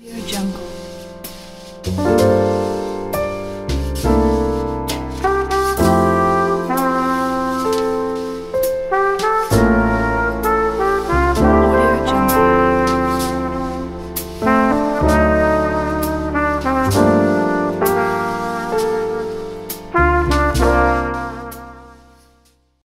Your jungle.